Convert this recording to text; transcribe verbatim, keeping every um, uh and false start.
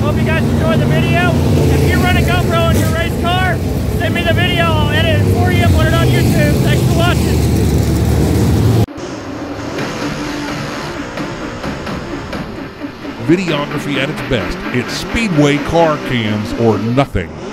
Hope you guys enjoyed the video. If you run a GoPro in your race car, send me the video. I'll edit it for you and put it on YouTube. Thanks for watching. Videography at its best. It's Speedway Car Cams or nothing.